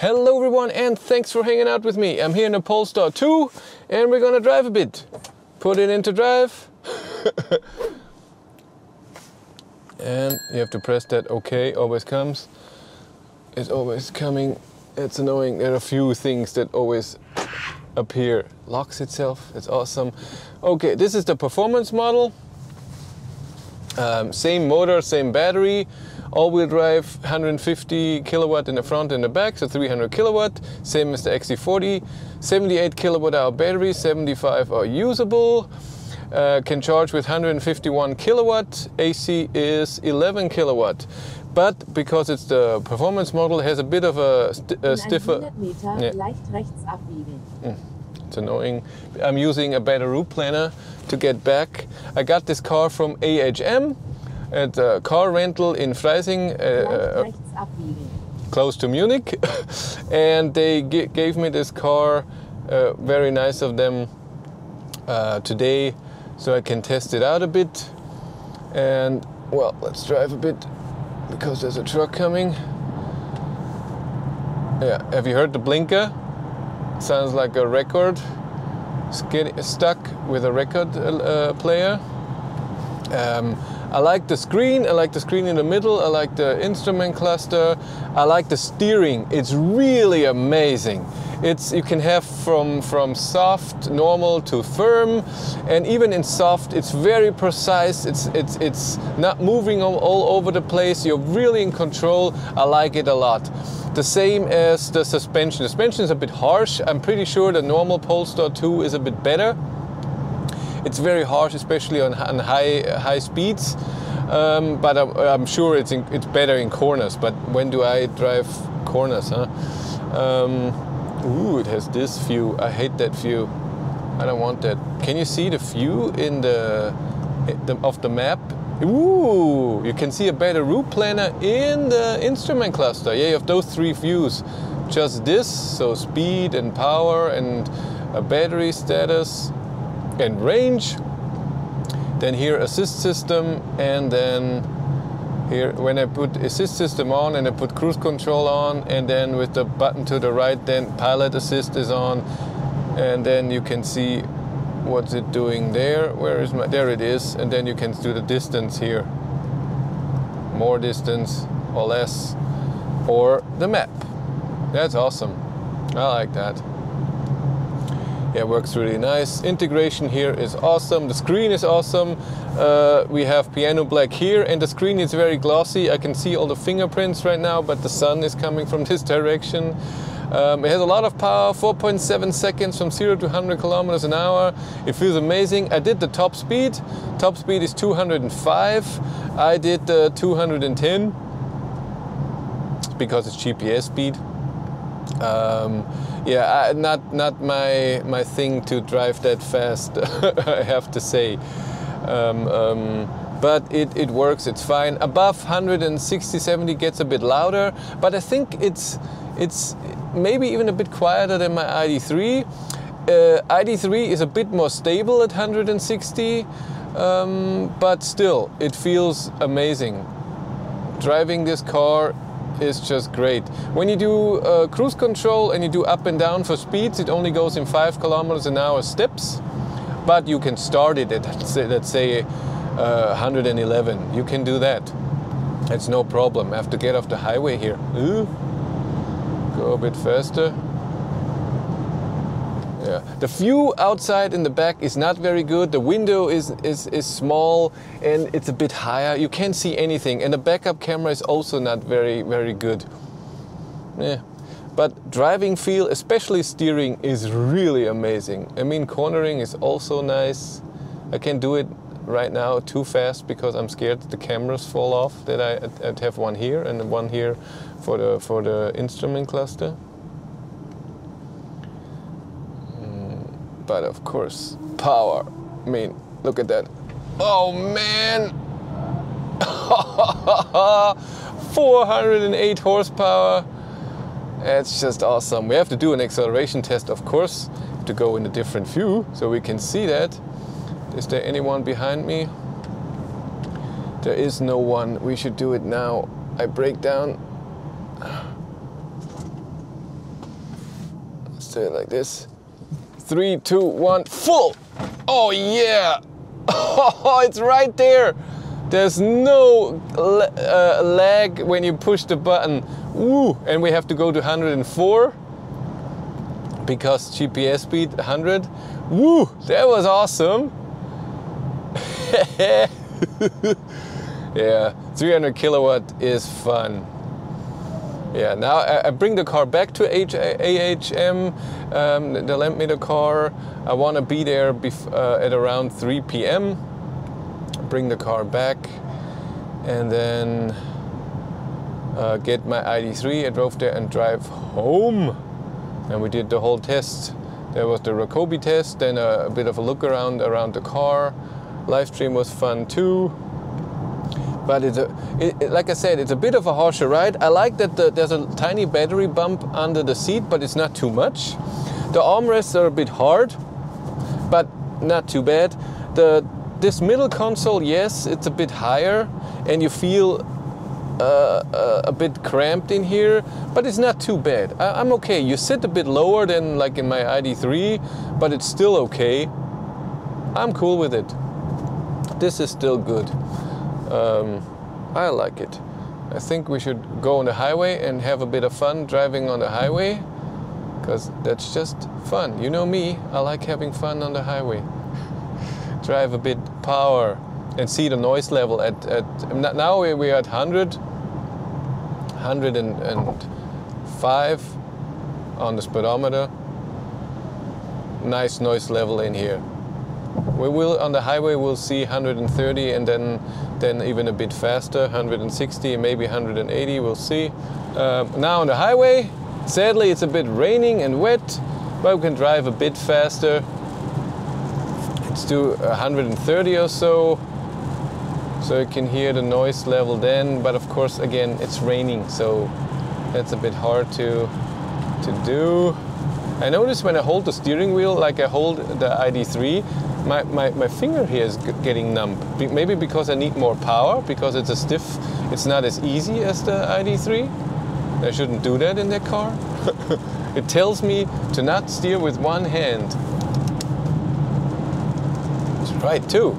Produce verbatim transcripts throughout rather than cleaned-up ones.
Hello everyone, and thanks for hanging out with me. I'm here in a Polestar two and we're gonna drive a bit. Put it into drive. And you have to press that OK, always comes. It's always coming. It's annoying. There are a few things that always appear. Locks itself, it's awesome. Okay, this is the performance model. Um, same motor, same battery. All-wheel drive, one hundred fifty kilowatt in the front and the back, so three hundred kilowatt. Same as the X C forty. seventy-eight kilowatt hour battery, seventy-five are usable. Uh, can charge with one hundred fifty-one kilowatt. A C is eleven kilowatt. But because it's the performance model, it has a bit of a, st a stiffer. Yeah. Mm. It's annoying. I'm using a better route planner to get back. I got this car from A H M. At a car rental in Freising, uh, uh, close to Munich, and they g gave me this car, uh, very nice of them, uh, today, so I can test it out a bit. And well, let's drive a bit, because there's a truck coming. Yeah, have you heard the blinker? Sounds like a record. It's getting stuck with a record uh, player. Um, I like the screen, I like the screen in the middle, I like the instrument cluster, I like the steering. It's really amazing. It's, you can have from, from soft, normal to firm, and even in soft it's very precise, it's, it's, it's not moving all, all over the place, you're really in control. I like it a lot. The same as the suspension. The suspension is a bit harsh. I'm pretty sure the normal Polestar two is a bit better. It's very harsh, especially on, on high high speeds, um, but I'm, I'm sure it's in, it's better in corners. But when do I drive corners, huh? Um, ooh, it has this view. I hate that view. I don't want that. Can you see the view in the, the of the map? Ooh, you can see a better route planner in the instrument cluster. Yeah, you have those three views. Just this, so speed and power and a battery status. And range, then here assist system, and then here when I put assist system on and I put cruise control on, and then with the button to the right, then pilot assist is on, and then you can see what's it doing there. Where is my, there it is, and then you can do the distance here, more distance or less, or the map. That's awesome, I like that. Yeah, works really nice. Integration here is awesome. The screen is awesome. Uh, we have piano black here, and the screen is very glossy. I can see all the fingerprints right now, but the sun is coming from this direction. Um, it has a lot of power, four point seven seconds from zero to one hundred kilometers an hour. It feels amazing. I did the top speed. Top speed is two hundred five. I did the two hundred ten because it's G P S speed. Um, yeah, I, not not my my thing to drive that fast, I have to say. Um, um, but it, it works, it's fine. Above one hundred sixty, seventy gets a bit louder, but I think it's it's maybe even a bit quieter than my I D three. Uh, I D three is a bit more stable at one hundred sixty, um, but still, it feels amazing. Driving this car is just great. When you do uh, cruise control and you do up and down for speeds, it only goes in five kilometers an hour steps, but you can start it at, let's say, uh, one hundred eleven. You can do that. It's no problem. I have to get off the highway here. Ooh. Go a bit faster. Yeah. The view outside in the back is not very good. The window is, is, is small and it's a bit higher. You can't see anything. And the backup camera is also not very, very good. Yeah. But driving feel, especially steering, is really amazing. I mean, cornering is also nice. I can't do it right now too fast because I'm scared the cameras fall off. That I, I'd have one here and one here for the, for the instrument cluster. But of course, power. I mean, look at that. Oh man! four hundred eight horsepower. That's just awesome. We have to do an acceleration test, of course, to go in a different view so we can see that. Is there anyone behind me? There is no one. We should do it now. I break down. do it like this. Three, two, one, full! Oh yeah! Oh, it's right there! There's no uh, lag when you push the button. Ooh, and we have to go to one hundred and four because G P S speed one hundred. Woo, that was awesome. Yeah, three hundred kilowatt is fun. Yeah, now I bring the car back to A H M, um, they lent me the car. I want to be there bef uh, at around three P M Bring the car back and then uh, get my I D three. I drove there and drive home. And we did the whole test. There was the Rakobi test, then a, a bit of a look around around the car. Live stream was fun too. But it's a, it, it, like I said, it's a bit of a harsher ride. I like that the, there's a tiny battery bump under the seat, but it's not too much. The armrests are a bit hard, but not too bad. The this middle console, yes, it's a bit higher, and you feel uh, uh, a bit cramped in here, but it's not too bad. I, I'm okay. You sit a bit lower than like in my I D three, but it's still okay. I'm cool with it. This is still good. Um, I like it. I think we should go on the highway and have a bit of fun driving on the highway, because that's just fun. You know me, I like having fun on the highway. Drive a bit power and see the noise level at, at now we're at one hundred, one oh five on the speedometer. Nice noise level in here. We will, on the highway, we'll see one hundred thirty and then, then even a bit faster, one hundred sixty, maybe one hundred eighty, we'll see. Uh, now on the highway, sadly it's a bit raining and wet, but we can drive a bit faster. Let's do one hundred thirty or so, so you can hear the noise level then, but of course, again, it's raining, so that's a bit hard to, to do. I notice when I hold the steering wheel, like I hold the I D three, my, my, my finger here is getting numb. Be maybe because I need more power, because it's a stiff, it's not as easy as the I D three. I shouldn't do that in that car. It tells me to not steer with one hand. It's right too.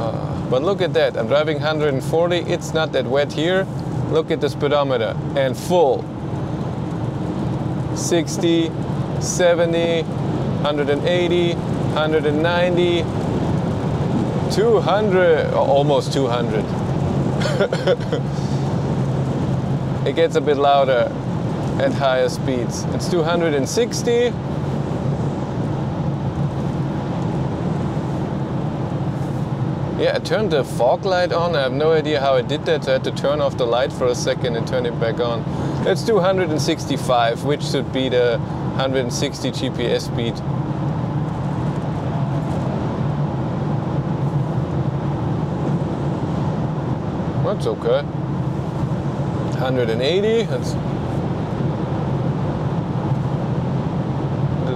Uh, but look at that, I'm driving one hundred forty, it's not that wet here. Look at the speedometer, and full. sixty, seventy, one eighty, one ninety, two hundred, almost two hundred. It gets a bit louder at higher speeds. It's two hundred sixty. Yeah, I turned the fog light on. I have no idea how I did that, so I had to turn off the light for a second and turn it back on. Let's do one hundred sixty-five, which should be the one hundred sixty G P S speed. That's okay. one hundred eighty. Let's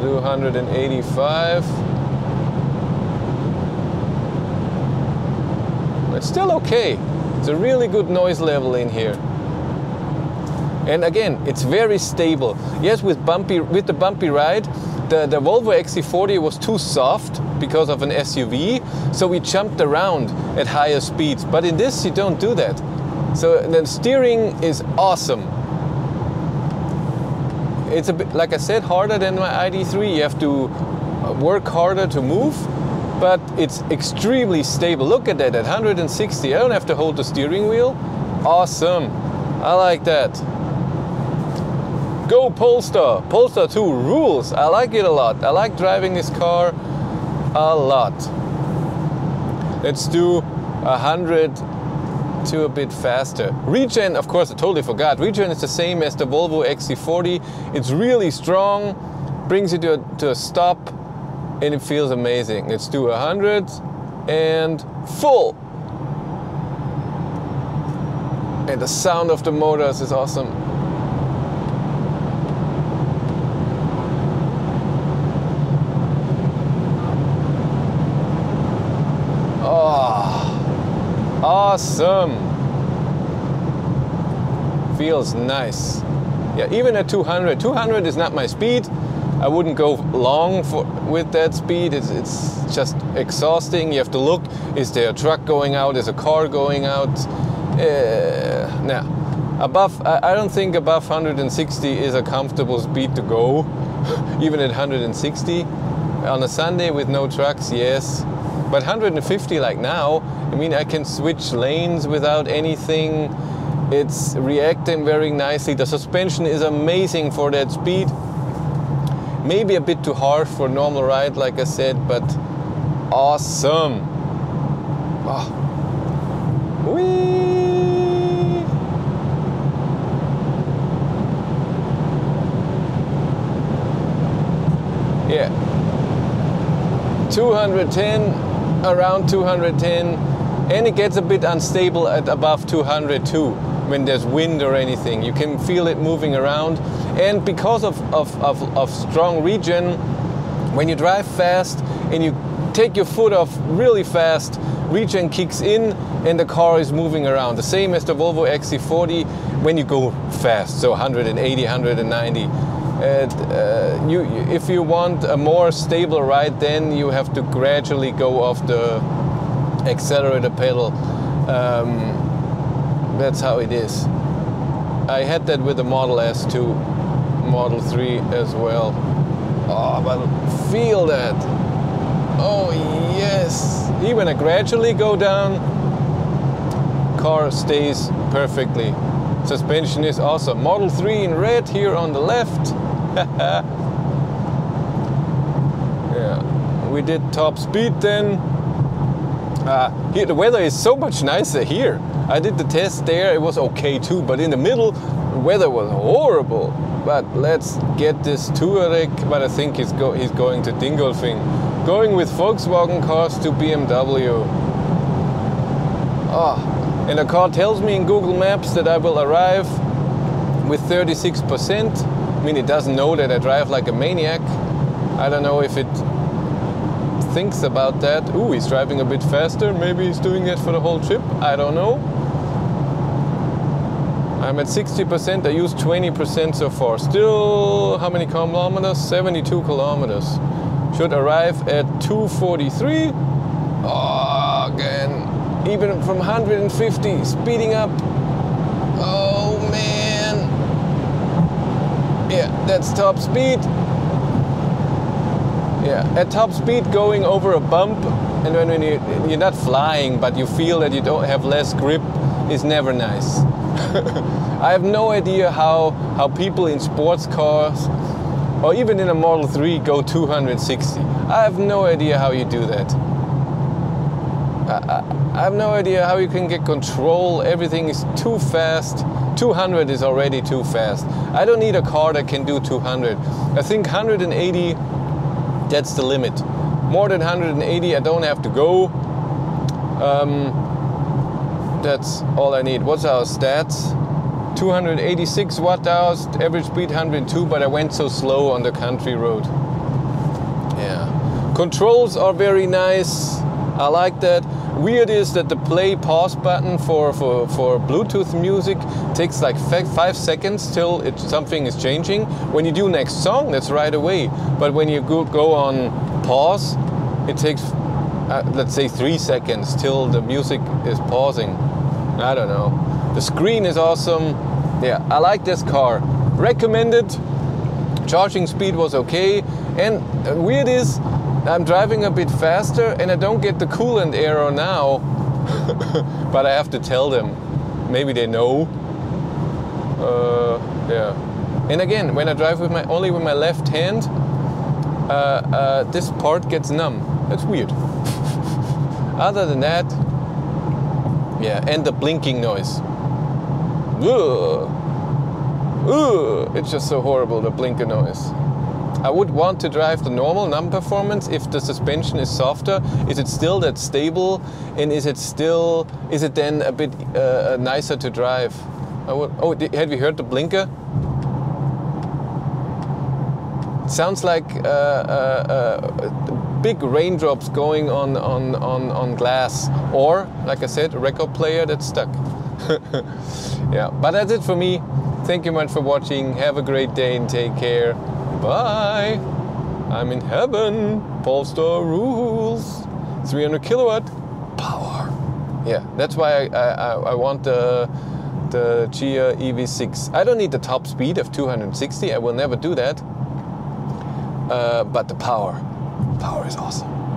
do one hundred eighty-five. It's still okay. It's a really good noise level in here. And again, it's very stable. Yes, with bumpy, with the bumpy ride, the, the Volvo X C forty was too soft because of an S U V, so we jumped around at higher speeds. But in this, you don't do that. So the steering is awesome. It's a bit, like I said, harder than my I D three. You have to work harder to move. But it's extremely stable. Look at that, at one hundred sixty. I don't have to hold the steering wheel. Awesome. I like that. Go Polestar. Polestar two rules. I like it a lot. I like driving this car a lot. Let's do one hundred to a bit faster. Regen, of course, I totally forgot. Regen is the same as the Volvo X C forty. It's really strong, brings you to a, to a stop. And it feels amazing. Let's do one hundred and full. And the sound of the motors is awesome. Oh, awesome. Feels nice. yeah, even at two hundred. two hundred is not my speed. I wouldn't go long for, with that speed. It's, it's just exhausting. You have to look, is there a truck going out? Is a car going out? Uh, nah. Above, I don't think above one hundred sixty is a comfortable speed to go, even at one hundred sixty. On a Sunday with no trucks, yes. But one hundred fifty like now, I mean, I can switch lanes without anything. It's reacting very nicely. The suspension is amazing for that speed. Maybe a bit too harsh for normal ride, like I said, but awesome. Oh. Whee! Yeah. two hundred ten, around two hundred ten, and it gets a bit unstable at above two hundred too, when there's wind or anything. You can feel it moving around. And because of, of, of, of strong regen, when you drive fast and you take your foot off really fast, regen kicks in and the car is moving around. The same as the Volvo X C forty when you go fast, so one hundred eighty, one hundred ninety. And, uh, you, if you want a more stable ride, then you have to gradually go off the accelerator pedal. Um, that's how it is. I had that with the Model S too. Model three as well. Oh, but feel that. Oh, yes. Even I gradually go down, car stays perfectly. Suspension is awesome. Model three in red here on the left. Yeah, we did top speed then. Uh, here, the weather is so much nicer here. I did the test there, it was okay too, but in the middle, the weather was horrible. But let's get this Touareg, but I think he's, go, he's going to Dingolfing. Going with Volkswagen cars to B M W. Oh, and the car tells me in Google Maps that I will arrive with thirty-six percent. I mean, it doesn't know that I drive like a maniac. I don't know if it thinks about that. Ooh, he's driving a bit faster. Maybe he's doing that for the whole trip. I don't know. I'm at sixty percent. I used twenty percent so far. Still, how many kilometers? seventy-two kilometers. Should arrive at two forty-three. Oh, again. Even from one hundred fifty, speeding up. Oh, man. Yeah, that's top speed. Yeah, at top speed going over a bump, and when you, you're not flying, but you feel that you don't have less grip, is never nice. I have no idea how, how people in sports cars, or even in a Model three, go two hundred sixty. I have no idea how you do that. I, I, I have no idea how you can get control. Everything is too fast. two hundred is already too fast. I don't need a car that can do two hundred. I think one hundred eighty... that's the limit. More than one hundred eighty, I don't have to go. Um, that's all I need. What's our stats? two hundred eighty-six watt hours, average speed one hundred two, but I went so slow on the country road. Yeah. Controls are very nice. I like that. Weird is that the play pause button for, for, for Bluetooth music takes like five seconds till it, something is changing. When you do next song, that's right away. But when you go, go on pause, it takes, uh, let's say, three seconds till the music is pausing. I don't know. The screen is awesome. Yeah, I like this car. Recommended. Charging speed was okay. And weird is, I'm driving a bit faster and I don't get the coolant error now, but I have to tell them. Maybe they know. Uh, yeah. And again, when I drive with my only with my left hand, uh, uh, this part gets numb. That's weird. Other than that, yeah, and the blinking noise. Ugh. Ugh. It's just so horrible, the blinker noise. I would want to drive the normal non-performance if the suspension is softer. Is it still that stable? And is it still, is it then a bit uh, nicer to drive? I would, oh, had we heard the blinker? It sounds like uh, uh, uh, big raindrops going on, on, on, on glass. Or, like I said, a record player that's stuck. Yeah, but that's it for me. Thank you much for watching. Have a great day and take care. Bye. I'm in heaven. Polestar rules. three hundred kilowatt power. Yeah, that's why I, I, I want the, the Kia E V six. I don't need the top speed of two hundred sixty. I will never do that. Uh, but the power, power is awesome.